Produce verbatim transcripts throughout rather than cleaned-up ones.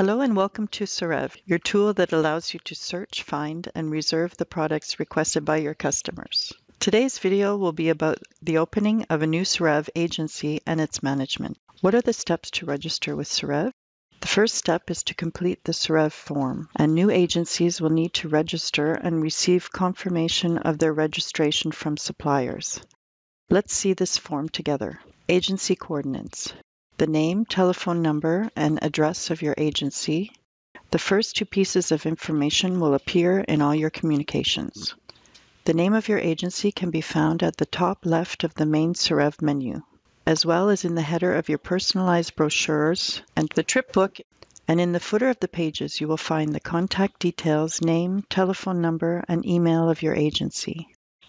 Hello and welcome to SIREV, your tool that allows you to search, find, and reserve the products requested by your customers. Today's video will be about the opening of a new SIREV agency and its management. What are the steps to register with SIREV? The first step is to complete the SIREV form, and new agencies will need to register and receive confirmation of their registration from suppliers. Let's see this form together. Agency coordinates. The name, telephone number, and address of your agency. The first two pieces of information will appear in all your communications. The name of your agency can be found at the top left of the main SIREV menu, as well as in the header of your personalized brochures and the trip book. And in the footer of the pages, you will find the contact details, name, telephone number, and email of your agency.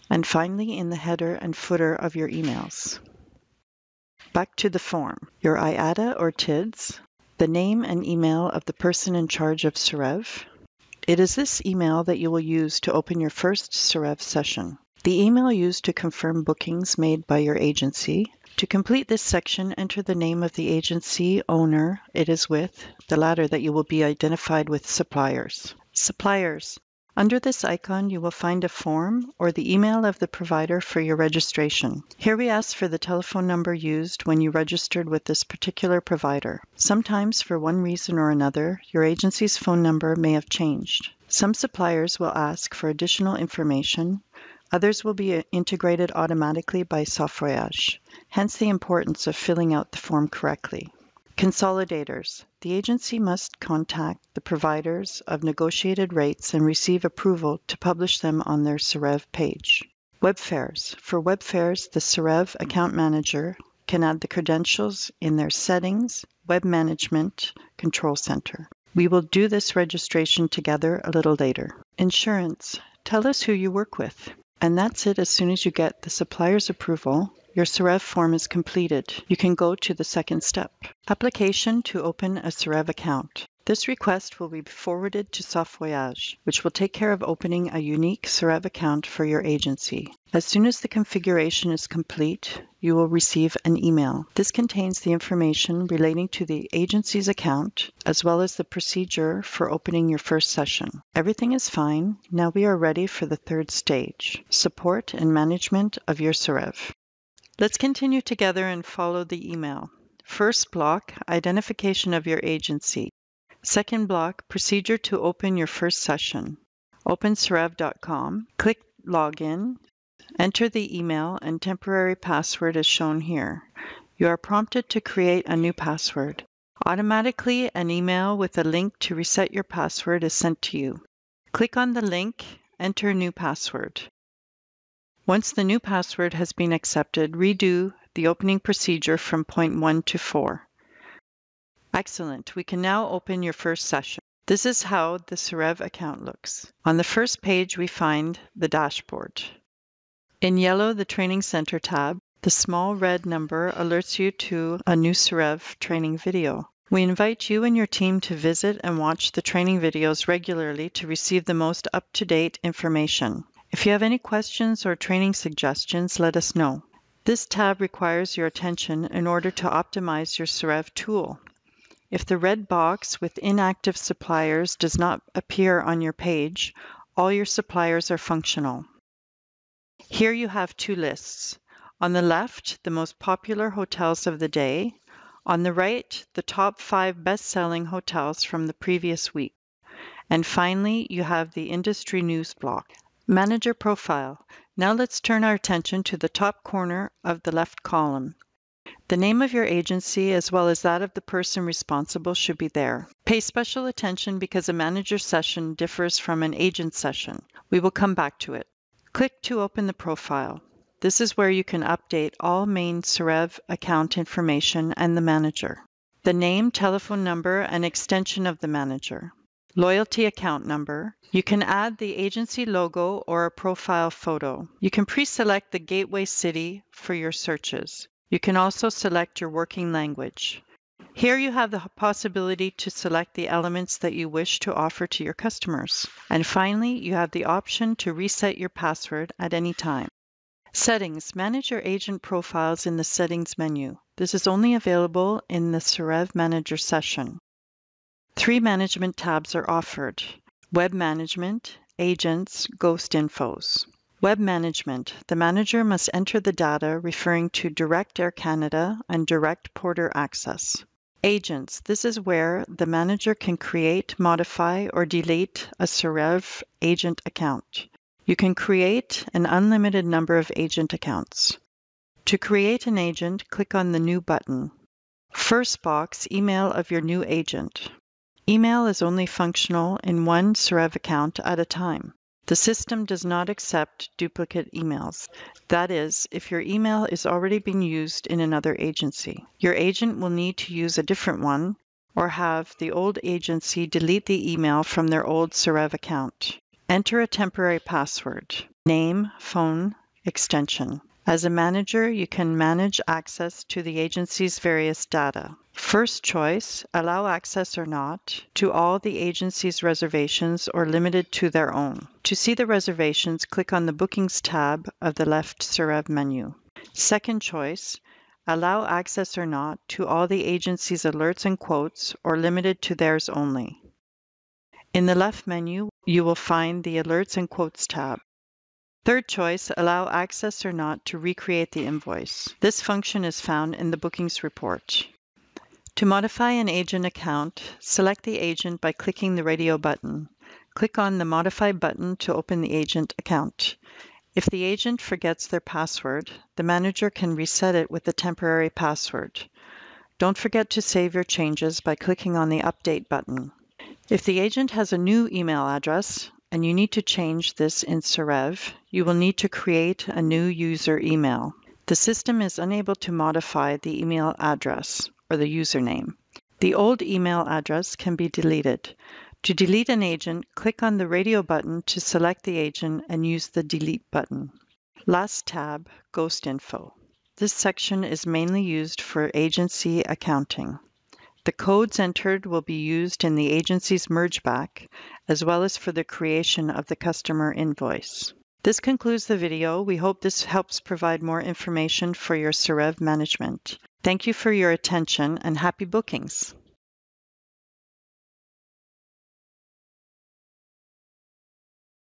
And finally, in the header and footer of your emails. Back to the form, your I A T A or T I D S, the name and email of the person in charge of SIREV. It is this email that you will use to open your first SIREV session. The email used to confirm bookings made by your agency. To complete this section, enter the name of the agency owner it is with, the latter that you will be identified with suppliers. Suppliers. Under this icon, you will find a form or the email of the provider for your registration. Here we ask for the telephone number used when you registered with this particular provider. Sometimes, for one reason or another, your agency's phone number may have changed. Some suppliers will ask for additional information. Others will be integrated automatically by SoftVoyage, hence the importance of filling out the form correctly. Consolidators. The agency must contact the providers of negotiated rates and receive approval to publish them on their SIREV page. Webfares. For Webfares, the SIREV account manager can add the credentials in their Settings, Web Management, Control Center. We will do this registration together a little later. Insurance. Tell us who you work with. And that's it. As soon as you get the supplier's approval, your SIREV form is completed. You can go to the second step. Application to open a SIREV account. This request will be forwarded to SoftVoyage, which will take care of opening a unique SIREV account for your agency. As soon as the configuration is complete, you will receive an email. This contains the information relating to the agency's account, as well as the procedure for opening your first session. Everything is fine. Now we are ready for the third stage, support and management of your SIREV. Let's continue together and follow the email. First block, identification of your agency. Second block, procedure to open your first session. Open sirev dot com, click Login, enter the email and temporary password as shown here. You are prompted to create a new password. Automatically, an email with a link to reset your password is sent to you. Click on the link, enter new password. Once the new password has been accepted, redo the opening procedure from point one to four. Excellent. We can now open your first session. This is how the SIREV account looks. On the first page, we find the dashboard. In yellow, the Training Center tab. The small red number alerts you to a new SIREV training video. We invite you and your team to visit and watch the training videos regularly to receive the most up-to-date information. If you have any questions or training suggestions, let us know. This tab requires your attention in order to optimize your SIREV tool. If the red box with inactive suppliers does not appear on your page, all your suppliers are functional. Here you have two lists. On the left, the most popular hotels of the day. On the right, the top five best-selling hotels from the previous week. And finally, you have the industry news block. Manager profile. Now let's turn our attention to the top corner of the left column. The name of your agency as well as that of the person responsible should be there. Pay special attention because a manager session differs from an agent session. We will come back to it. Click to open the profile. This is where you can update all main SIREV account information and the manager. The name, telephone number, and extension of the manager. Loyalty account number. You can add the agency logo or a profile photo. You can pre-select the gateway city for your searches. You can also select your working language. Here you have the possibility to select the elements that you wish to offer to your customers. And finally, you have the option to reset your password at any time. Settings. Manage your agent profiles in the Settings menu. This is only available in the SIREV Manager session. Three management tabs are offered: Web Management, Agents, Ghost Infos. Web Management. The manager must enter the data referring to direct Air Canada and direct Porter access. Agents. This is where the manager can create, modify, or delete a SIREV agent account. You can create an unlimited number of agent accounts. To create an agent, click on the New button. First box, email of your new agent. Email is only functional in one SIREV account at a time. The system does not accept duplicate emails. That is, if your email is already being used in another agency. Your agent will need to use a different one or have the old agency delete the email from their old SIREV account. Enter a temporary password, name, phone, extension. As a manager, you can manage access to the agency's various data. First choice, allow access or not to all the agency's reservations or limited to their own. To see the reservations, click on the Bookings tab of the left SIREV menu. Second choice, allow access or not to all the agency's alerts and quotes or limited to theirs only. In the left menu, you will find the Alerts and Quotes tab. Third choice, allow access or not to recreate the invoice. This function is found in the bookings report. To modify an agent account, select the agent by clicking the radio button. Click on the Modify button to open the agent account. If the agent forgets their password, the manager can reset it with a temporary password. Don't forget to save your changes by clicking on the Update button. If the agent has a new email address, and you need to change this in SIREV, you will need to create a new user email. The system is unable to modify the email address or the username. The old email address can be deleted. To delete an agent, click on the radio button to select the agent and use the Delete button. Last tab, Ghost Info. This section is mainly used for agency accounting. The codes entered will be used in the agency's merge back, as well as for the creation of the customer invoice. This concludes the video. We hope this helps provide more information for your SIREV management. Thank you for your attention and happy bookings.